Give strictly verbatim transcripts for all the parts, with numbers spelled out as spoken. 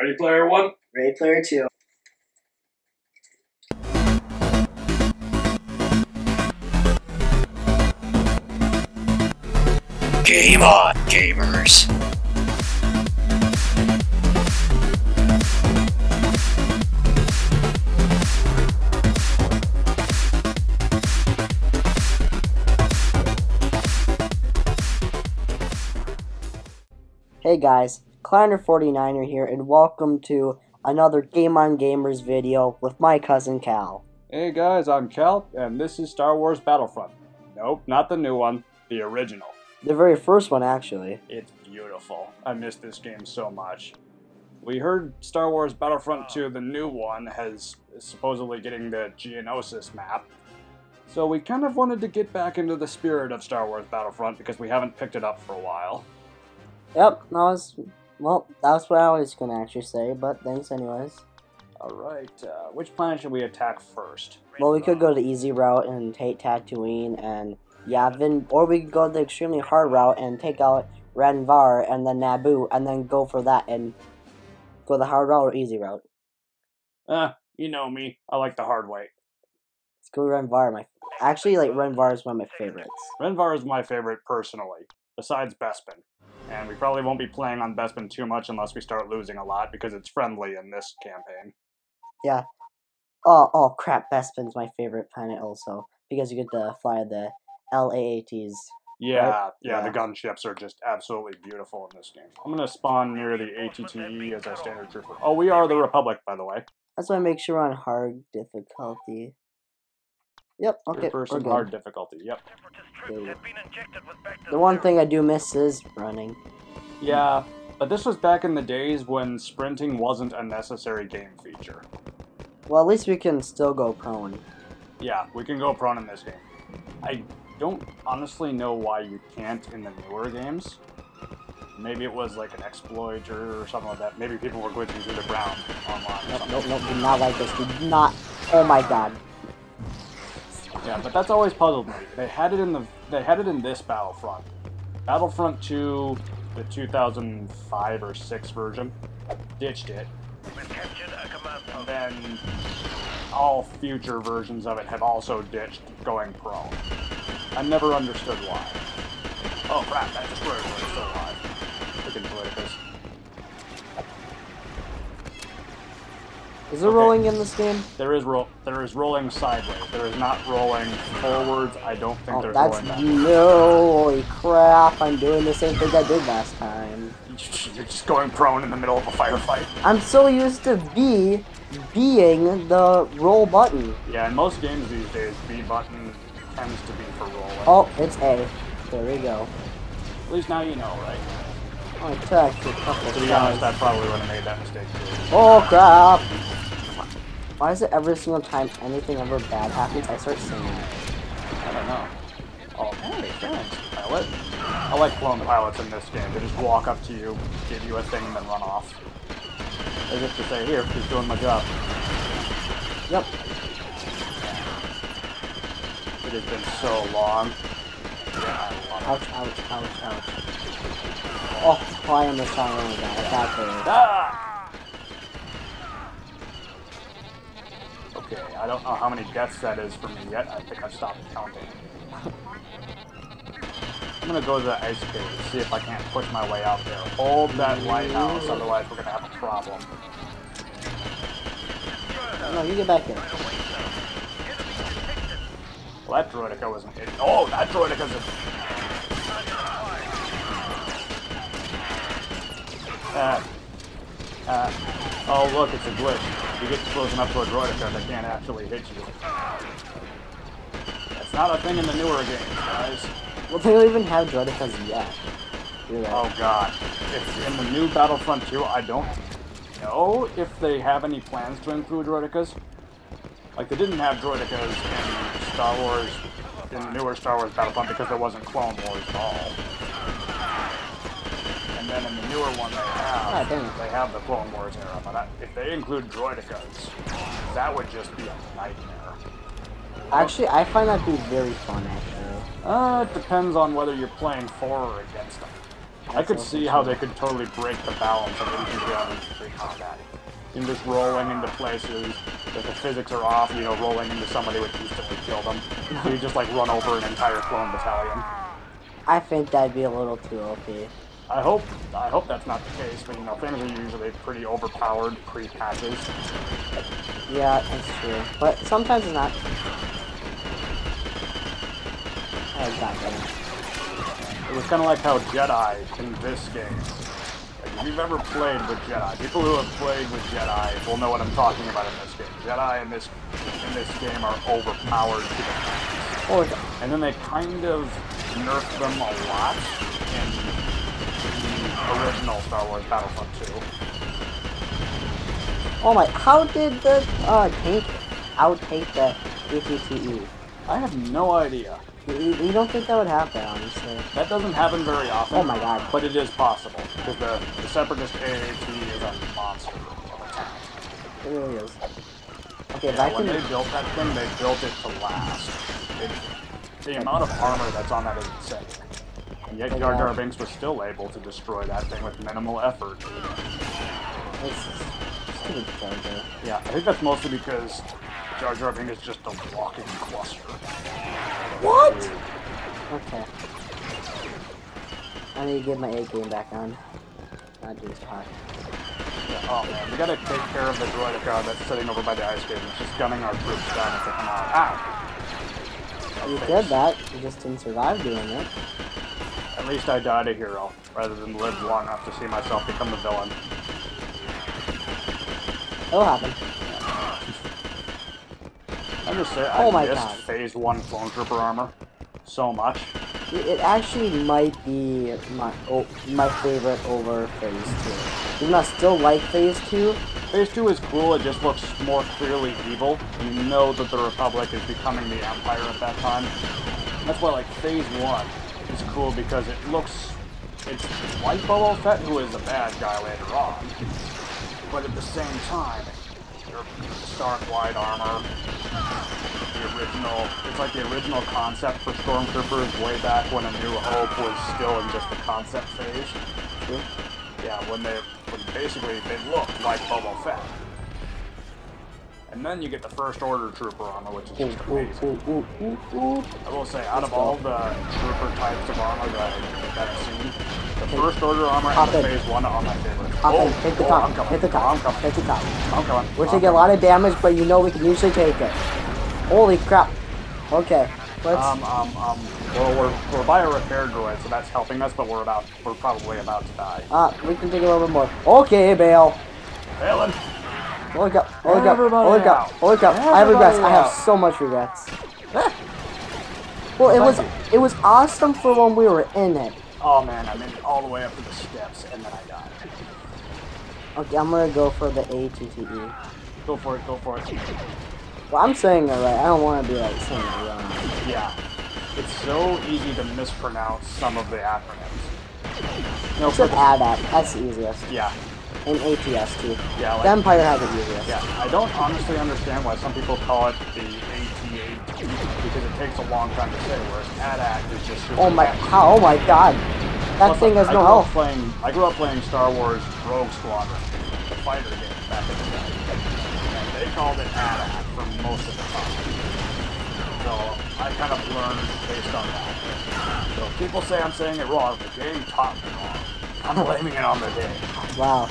Ready Player One? Ready Player Two. Game on, gamers! Hey guys, Kleiner forty-niner here, and welcome to another Game on Gamers video with my cousin Cal. Hey guys, I'm Cal, and this is Star Wars Battlefront. Nope, not the new one, the original. The very first one, actually. It's beautiful. I miss this game so much. We heard Star Wars Battlefront two, the new one, has is supposedly getting the Geonosis map. So we kind of wanted to get back into the spirit of Star Wars Battlefront because we haven't picked it up for a while. Yep, that was, well, that's what I was going to actually say, but thanks anyways. Alright, uh, which planet should we attack first? Well, we could go the easy route and take Tatooine and Yavin, or we could go the extremely hard route and take out Rhen Var and then Naboo, and then go for that and go the hard route or easy route. Uh, you know me. I like the hard way. Let's go Rhen Var. My, actually, like, Rhen Var is one of my favorites. Rhen Var is my favorite, personally, besides Bespin. And we probably won't be playing on Bespin too much unless we start losing a lot, because it's friendly in this campaign. Yeah. Oh, oh crap, Bespin's my favorite planet also, because you get to fly the L A A Ts. Yeah, right? yeah, yeah, the gunships are just absolutely beautiful in this game. I'm going to spawn near the A T T E as our standard trooper. Oh, we are the Republic, by the way. That's why I make sure on hard difficulty. Yep, okay, person hard difficulty, yep. Okay. The one thing I do miss is running. Yeah, but this was back in the days when sprinting wasn't a necessary game feature. Well, at least we can still go prone. Yeah, we can go prone in this game. I don't honestly know why you can't in the newer games. Maybe it was like an exploit or something like that. Maybe people were glitching through the ground online. Nope, nope, nope, do not like this. Do not, oh my god. Yeah, but that's always puzzled me. They had it in the they had it in this Battlefront, Battlefront two, the two thousand five or six version, ditched it, and then all future versions of it have also ditched going prone. I never understood why. Oh crap! That destroyer was still alive. Freaking politicus. Is there okay. rolling in this game? There is roll. There is rolling sideways. There is not rolling forwards. I don't think oh, there's that's rolling backwards. No, holy crap! I'm doing the same thing I did last time. You're just going prone in the middle of a firefight. I'm so used to B being the roll button. Yeah, in most games these days, B button tends to be for rolling. Oh, it's A. There we go. At least now you know, right? I attacked a couple. To be honest, I probably would have made that mistake too. Oh crap! Why is it every single time anything ever bad happens, I start singing? I don't know. Oh, hey, thanks, pilot. I like clone pilots in this game. They just walk up to you, give you a thing, and then run off. As if to say, here, he's doing my job. Yep. It has been so long. Yeah, I love it. Ouch, ouch, ouch, ouch. Oh, why am I silent with that? I thought they were. Ah! Okay, I don't know how many deaths that is for me yet. I think I've stopped counting. I'm gonna go to the ice cave and see if I can't push my way out there. Hold that lighthouse, otherwise we're gonna have a problem. No, you get back there. Well, that droidica was an idiot. Oh, that droidica's a... Uh, uh, oh look, it's a glitch. You get close enough to a droidica, they can't actually hit you. That's not a thing in the newer games, guys. Well, they don't even have droidicas yet. Right. Oh god. It's in the new Battlefront two, I don't know if they have any plans to include droidicas. Like, they didn't have droidicas in Star Wars, in the newer Star Wars Battlefront, because there wasn't Clone Wars at all. And then in the newer one they have, oh, they have the Clone Wars era, but I, if they include droidicas, that would just be a nightmare. Actually, I find that to be very fun, actually. Uh, it depends on whether you're playing for or against them. I could see how they could totally break the balance of infantry combat. In just rolling into places that the physics are off, you know, rolling into somebody would instantly kill them. So you just like run over an entire clone battalion. I think that'd be a little too O P. I hope I hope that's not the case, but you know, things are usually pretty overpowered pre-patches. Yeah, that's true. But sometimes it's not. Oh, God. It was kinda like how Jedi in this game. If you've ever played with Jedi, people who have played with Jedi will know what I'm talking about in this game. Jedi in this in this game are overpowered to the max. Oh, okay. And then they kind of nerf them a lot in the original Star Wars Battlefront two. Oh my, how did the uh, tank outtake the A T T E? I have no idea. You don't think that would happen, honestly. That doesn't happen very often. Oh my god. But it is possible. Because the, the Separatist A A T is a monster. It really is. Okay, yeah, back when in... they built that thing, they built it to last. It, the that amount of armor that's on that is insane. And yet Jar Jar Binks was still able to destroy that thing with minimal effort. It's stupid Jar Jar. Yeah, I think that's mostly because Jar Jar Binks is just a walking cluster. What? Okay. I need to get my A game back on. Not do this part. Yeah, oh man, we gotta take care of the droid car that's sitting over by the ice cave. It's just gunning our troops down at the canal. Ow! You did that. You just didn't survive doing it. At least I died a hero, rather than live long enough to see myself become the villain. It'll happen. I'm just saying, oh I missed God. Phase one Clone Trooper armor so much. It actually might be my oh, my favorite over Phase two. Even though I still like Phase two. Phase two is cool, it just looks more clearly evil. You know that the Republic is becoming the Empire at that time. That's why, like, Phase one is cool because it looks... It's like Boba Fett, who is a bad guy later on. But at the same time, your Stark-wide armor... The original, it's like the original concept for Stormtroopers way back when A New Hope was still in just the concept phase. True. Yeah, when they, when basically they looked like Boba Fett. And then you get the First Order Trooper armor, which is ooh, just amazing. Ooh, ooh, ooh, ooh, ooh. I will say, out Let's of go. all the Trooper types of armor that I've seen, the hey, First Order armor and the Phase one are my favorite. Oh, hit the oh, top, hit the top, oh, hit the top. I'm coming. We're I'm taking coming. a lot of damage, but you know we can usually take it. Holy crap. Okay, let's... Um, um, um, well, we're, we're by a repair droid, so that's helping us, but we're about, we're probably about to die. Ah, uh, we can take a little bit more. Okay, bail. Bailing. Oh, look up, oh, look up, oh, look up, oh, look up. Everybody I have regrets, out. I have so much regrets. Well, it was, it was awesome for when we were in it. Oh, man, I made it all the way up to the steps, and then I died. Okay, I'm gonna go for the A T T E. Go for it, go for it. Well, I'm saying it right. I don't want to be like saying it wrong. Yeah. It's so easy to mispronounce some of the acronyms. No, it's an A T A T. That's the easiest. Yeah. And A T S T. Yeah. Like, the Empire has it easiest. Yeah. I don't honestly understand why some people call it the A T A T because it takes a long time to say, whereas A T A T is just super. Oh my! How, oh my God! That Plus, thing has I no health. Playing, I grew up playing Star Wars Rogue Squadron, the fighter game back in the day. They called it A T A T for most of the time. So I kind of learned based on that. So if people say I'm saying it wrong, the game taught me wrong. I'm blaming it on the game. Wow.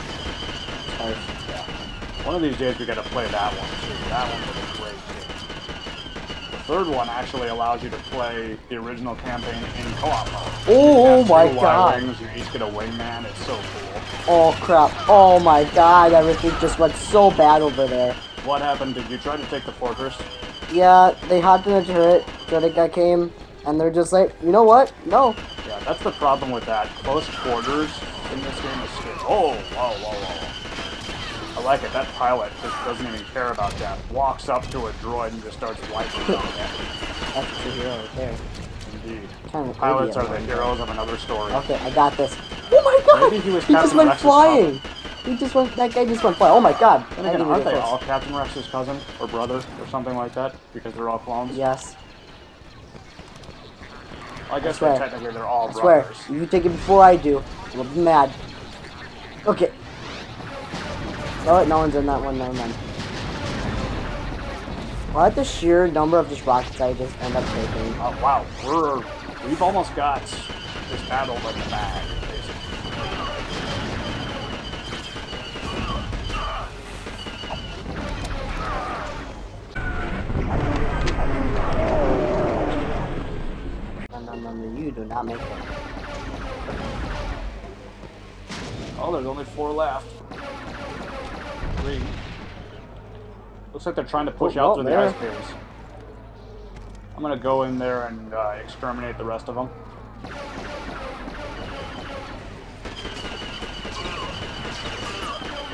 Sorry. Yeah. One of these days we gotta play that one too. That one was a great game. The third one actually allows you to play the original campaign in co-op mode. Oh my God. You each get a wingman, it's so cool. Oh crap. Oh my God, everything just went so bad over there. What happened? Did you try to take the fortress? Yeah, they hopped in a turret, Jedica came, and they're just like, you know what? No. Yeah, that's the problem with that. Close quarters in this game is scary. Oh, whoa, whoa, whoa. I like it. That pilot just doesn't even care about that. Walks up to a droid and just starts wiping down at it. That's a true hero right there. Indeed. Kind of Pilots idiot, are man. the heroes of another story. Okay, I got this. Oh my God! Maybe he was he just went Rex's flying! Mom. He just went, that guy just went fly. Oh my God. And again, aren't they all Captain Rex's cousin or brother or something like that? Because they're all clones? Yes. I guess I technically they're all I brothers. I swear, you take it before I do, you'll be mad. Okay. Oh, no one's in that one, never mind. Well, at the sheer number of just rockets I just end up taking. Oh, wow. We're, we've almost got this battle in the bag, basically. No, no, no, you do not make it. Oh, there's only four left. Three. Looks like they're trying to push oh, out oh, through there. the ice caves. I'm gonna go in there and uh, exterminate the rest of them.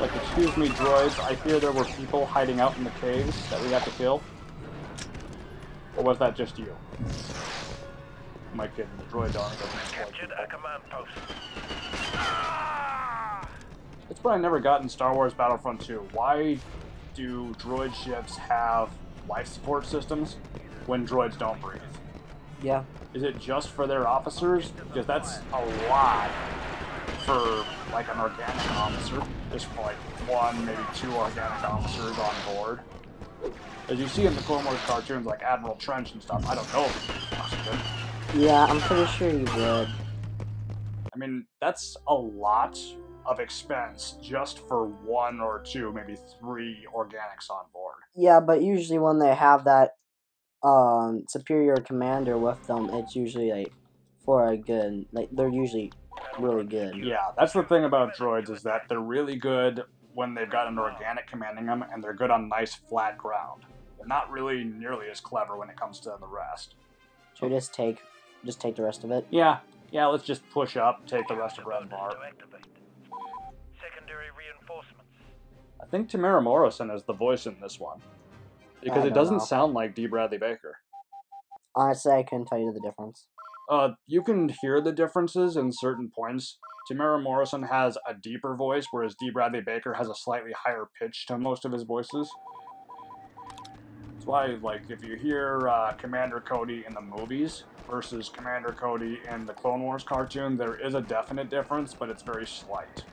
Like, excuse me, droids, I fear there were people hiding out in the caves that we have to kill. Or was that just you? Am I kidding? The droid on it doesn't captured a command post. It's what I never got in Star Wars Battlefront two. Why do droid ships have life support systems when droids don't breathe? Yeah. Is it just for their officers? Because that's a lot for, like, an organic officer. There's probably one, maybe two organic officers on board. As you see in the Clone Wars cartoons, like Admiral Trench and stuff, I don't know if it's possible. Yeah, I'm pretty sure you would. I mean, that's a lot of expense just for one or two, maybe three organics on board. Yeah, but usually when they have that um, superior commander with them, it's usually like for a good, like they're usually really good. Yeah, that's the thing about droids is that they're really good when they've got an organic commanding them, and they're good on nice flat ground. They're not really nearly as clever when it comes to the rest. So just take, just take the rest of it. Yeah, yeah. Let's just push up, take the rest of Rhen Var. Secondary reinforcements. I think Temuera Morrison is the voice in this one, because it doesn't know. sound like Dee Bradley Baker. Honestly, I couldn't tell you the difference. Uh, you can hear the differences in certain points. Temuera Morrison has a deeper voice, whereas Dee Bradley Baker has a slightly higher pitch to most of his voices. That's why, like, if you hear uh, Commander Cody in the movies versus Commander Cody in the Clone Wars cartoon, there is a definite difference, but it's very slight.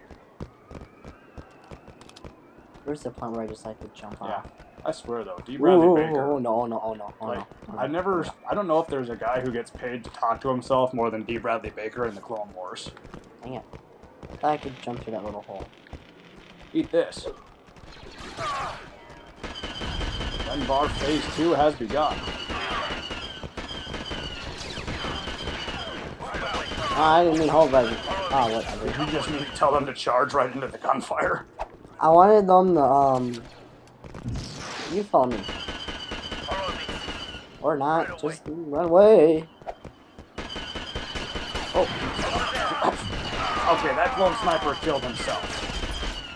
Where's the point where I just like to jump on? Yeah. I swear though, Dee Bradley ooh, Baker. Oh no, no, oh no, oh like, no. I never, I don't know if there's a guy who gets paid to talk to himself more than Dee Bradley Baker in the Clone Wars. Dang it. I thought I could jump through that little hole. Eat this. Rhen Var Phase two has begun. Oh, I didn't mean hold that. Oh, whatever. Did you just mean to tell them to charge right into the gunfire? I wanted them to, um... You follow me. Or not, right just away. run away. Oh. Okay, that lone sniper killed himself.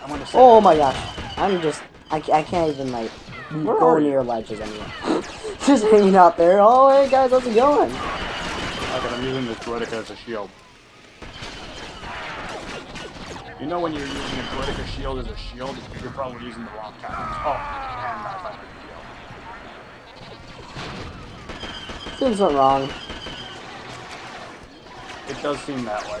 I'm gonna say oh that. my gosh. I'm just, I, I can't even like, Where go near ledges anymore. Just hanging out there. Oh, hey guys, how's it going? Okay, I'm using this droidica as a shield. You know when you're using a droidica shield as a shield, you're probably using the wrong kind. Oh. Seems not wrong. It does seem that way.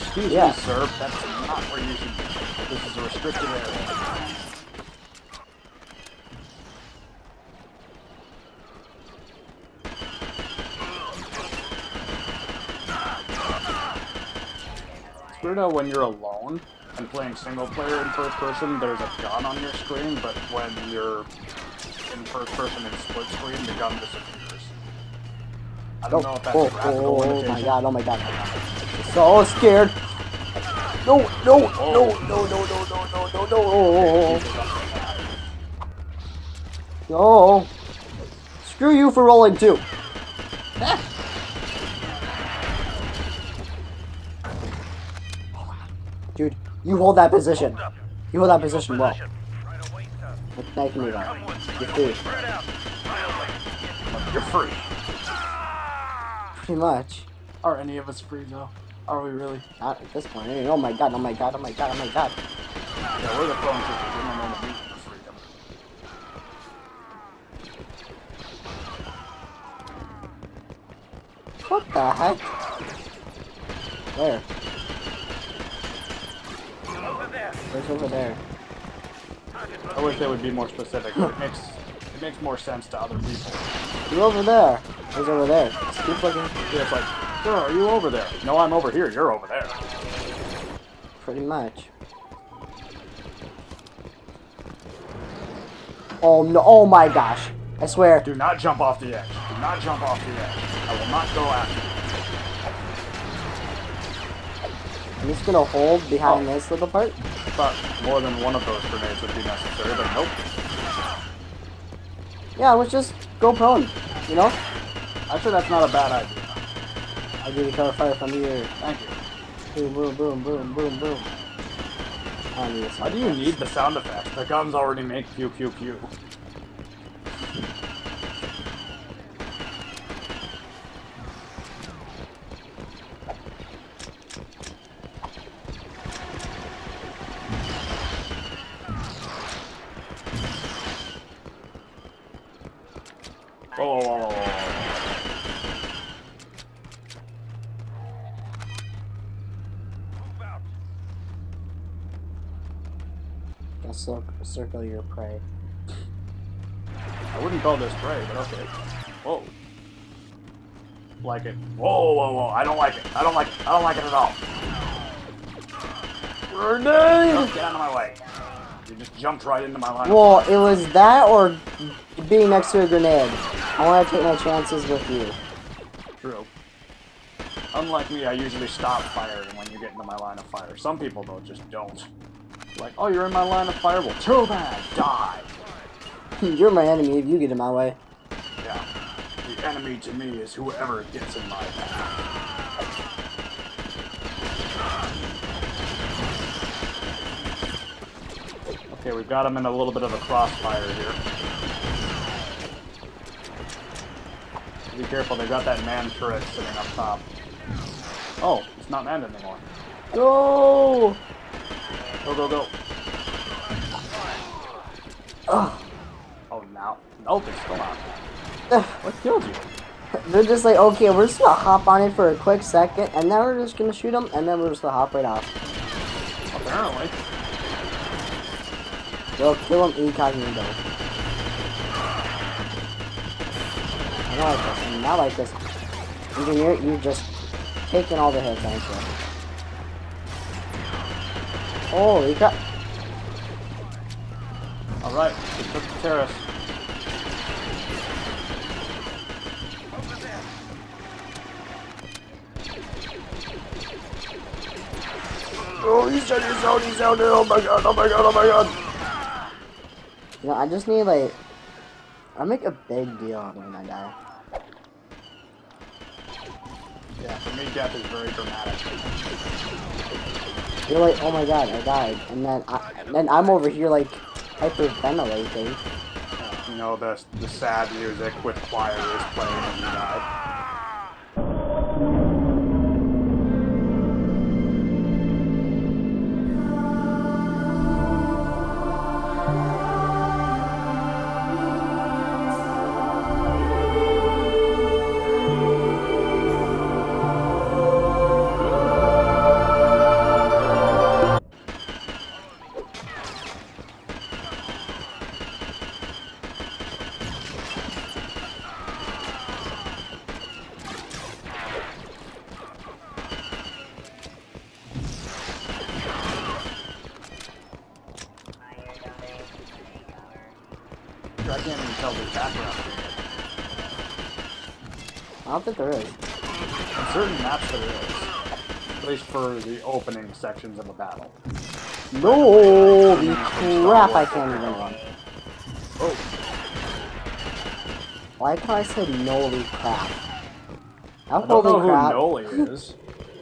Excuse yeah. me, sir. That's not where you should be. This is a restricted area. It's weird how when you're alone and playing single player in first person, there's a gun on your screen, but when you're in first person in split screen, the gun disappears. I don't oh, know if that's oh, a graphical oh, oh my god, oh my god. I'm so scared. No, no, oh. no, no, no, no, no, no, no, no, oh, oh, oh. No. Screw you for rolling too. Ah. Dude. You hold that position. You hold that position well. It's nice to move on. You're free. You're free. Pretty much. Are any of us free though? Are we really? Not at this point. Oh my god, oh my god, oh my god, oh my god. Yeah, we're the phone people. We don't want to be for freedom. What the heck? Where? Over there. Where's over there? I wish they would be more specific. It makes it makes more sense to other people. You're over there. Where's over there? Just keep looking. Yeah, it's like, sir, are you over there? No, I'm over here. You're over there. Pretty much. Oh no! Oh my gosh! I swear. Do not jump off the edge. Do not jump off the edge. I will not go after you. I'm just gonna hold behind oh. this little part. I thought more than one of those grenades would be necessary, but nope. Yeah, let's just go prone. You know? Actually, that's not a bad idea. I do recover fire from here. Thank you. Boom! Boom! Boom! Boom! Boom! Boom! Why do you need the sound effects? The guns already make pew pew pew. Circle your prey. I wouldn't call this prey, but okay. Whoa. Like it. Whoa, whoa, whoa. I don't like it. I don't like it. I don't like it at all. Grenade! Get out of my way. You just jumped right into my line. Well, it was that or being next to a grenade. I want to take my chances with you. True. Unlike me, I usually stop firing when you get into my line of fire. Some people, though, just don't. Like, oh, you're in my line of fire. Well, too bad. Die. You're my enemy if you get in my way. Yeah. The enemy to me is whoever gets in my way. Okay, we've got him in a little bit of a crossfire here. Be careful, they've got that man turret sitting up top. Oh, it's not manned anymore. Go! Go, go, go. Ugh. Oh, now. Nope, it's still on. What killed you? They're just like, okay, we're just gonna hop on it for a quick second, and then we're just gonna shoot them, and then we're just gonna hop right off. Apparently. They'll kill him incognito. I don't like this. I'm not like this. Engineer, you're just taking all the hits, aren't you? Holy crap! Alright, we took the terrace. Over there. Oh, he's out, he's out, he's out, oh my god, oh my god, oh my god! You know, I just need, like, I make a big deal when I die. Yeah, for me, death is very dramatic. You're like, oh my god, I died, and then I, and then I'm over here like hyperventilating. You know the the sad music with choir is playing when you die. There is. On certain maps there is. At least for the opening sections of a battle. No, the crap I can't even run. Oh. Why can't I say Nelly crap? I don't know who Nelly is.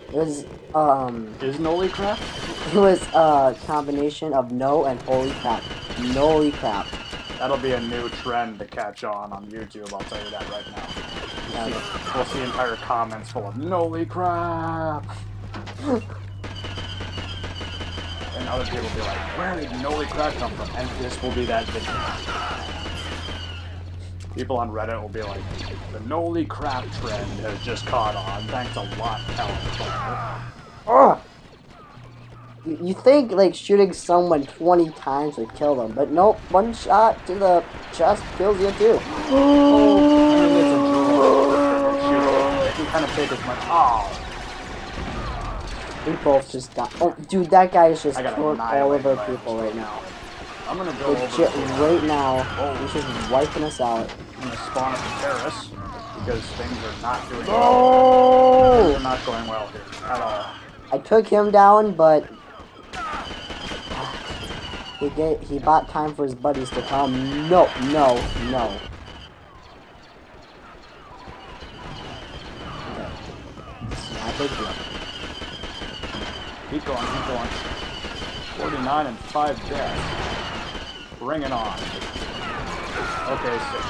It was, um... Is Nelly crap? It was a combination of no and holy crap. Nelly crap. That'll be a new trend to catch on on YouTube, I'll tell you that right now. See, we'll see entire comments full of Nelly crap. And other people will be like, where did Nelly crap come from? And this will be that video. people on Reddit will be like, the Noli crap trend has just caught on. Thanks a lot, California. You think, like, shooting someone twenty times would kill them, but nope, one shot to the chest kills you too. Oh, you kind of take as much. Oh. We both just died. Oh, dude, that guy is just killing all of our people right now. I'm gonna go legit over right now. Oh, he's just wiping us out. I'm gonna spawn at the terrace because things are not doing well. No! They're not going well here at all. I took him down, but he get, he bought time for his buddies to come. No, no, no. I think keep going, keep going. Forty-nine and five deaths. Bring it on. Okay, six.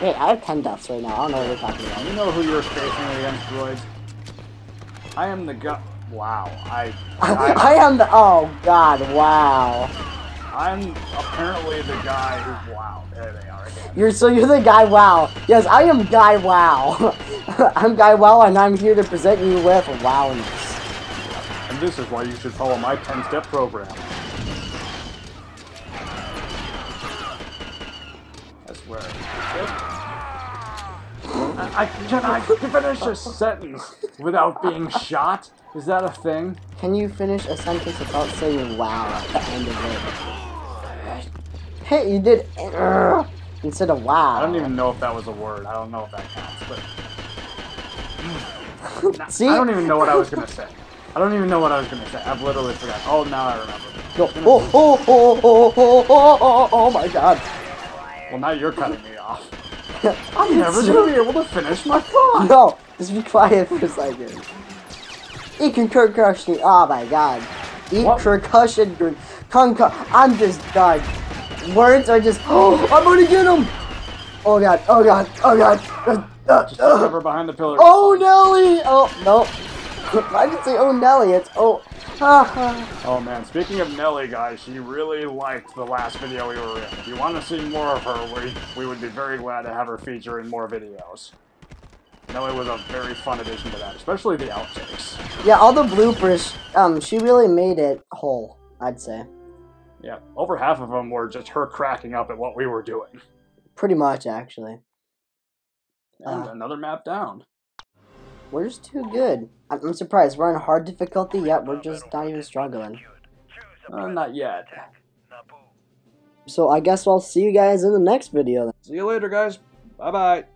Wait, I have ten deaths right now. I don't know what you're talking about. You know who you're facing against, droids? I am the gu- Wow, I- I, I am the- Oh, God, wow. I'm apparently the guy who- Wow, there they are again. You're- So you're the guy wow. Yes, I am guy wow. I'm guy wow, and I'm here to present you with wowness. And this is why you should follow my ten-step program. I swear. I can I finish a sentence without being shot? Is that a thing? Can you finish a sentence without saying wow at the end of it? Hey, you did uh, instead of wow. I don't even know if that was a word. I don't know if that counts, but nah, see? I don't even know what I was gonna say. I don't even know what I was gonna say. I've literally forgot. Oh, now I remember. No. Oh, oh, oh, oh, oh, oh, oh, oh my God. Well, now you're cutting me off. I'm never gonna be able to finish my thought! No! Just be quiet for a second. Eat concussion. Oh my God. Eat concussion. I'm just done. Words are just. Oh, I'm gonna get him! Oh God, oh God, oh God. Uh, uh, just cover behind the pillar. Oh Nelly! Oh, no. I didn't say oh Nelly, it's oh. Oh man, speaking of Nelly, guys, she really liked the last video we were in. If you want to see more of her, we, we would be very glad to have her feature in more videos. Nelly was a very fun addition to that, especially the outtakes. Yeah, all the bloopers, um, she really made it whole, I'd say. Yeah, over half of them were just her cracking up at what we were doing. Pretty much, actually. And uh. another map down. We're just too good. I'm surprised. We're on hard difficulty, yet we're just not even struggling. Uh, not yet. So I guess I'll see you guys in the next video. See you later, guys. Bye-bye.